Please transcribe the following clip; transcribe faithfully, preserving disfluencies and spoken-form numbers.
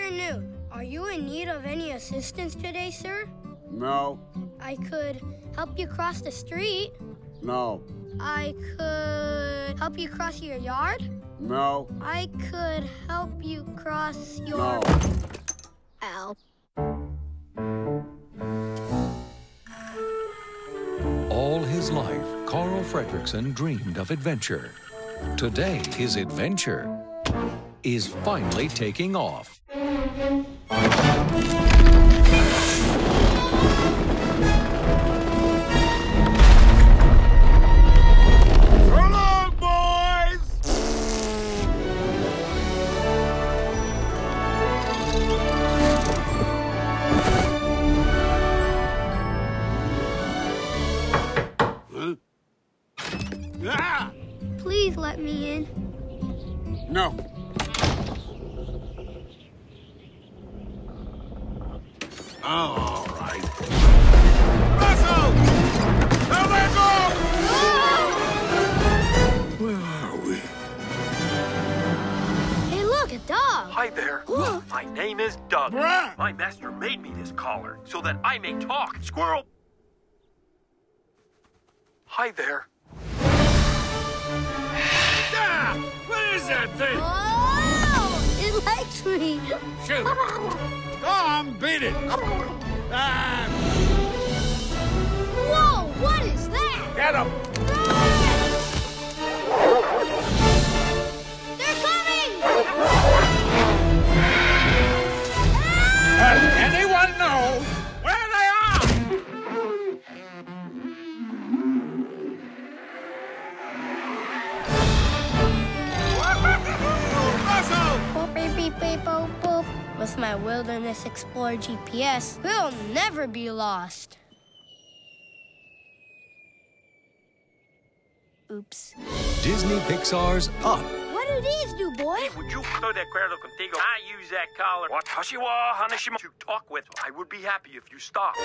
afternoon. Are you in need of any assistance today, sir? No. I could help you cross the street. No. I could help you cross your yard. No. I could help you cross your... No. Ow. All his life, Carl Fredrickson dreamed of adventure. Today, his adventure is finally taking off. Please let me in. No. Oh, all right. Russell! Now let go! Where are we? Hey, look, a dog. Hi there. Cool. My name is Doug. Bruh. My master made me this collar so that I may talk. Squirrel! Hi there. Ah, what is that thing? Oh, it likes me. Shoot. Tom, beat it. Ah. Whoa, what is that? Get him. They're coming. Ah. Does anyone know where they are? With my Wilderness Explorer G P S, we'll never be lost. Oops. Disney Pixar's Up. What do these do, boy? Would you throw that cuerdo contigo? I use that collar. What? Hashiwa, Hanashima. To talk with. I would be happy if you stopped.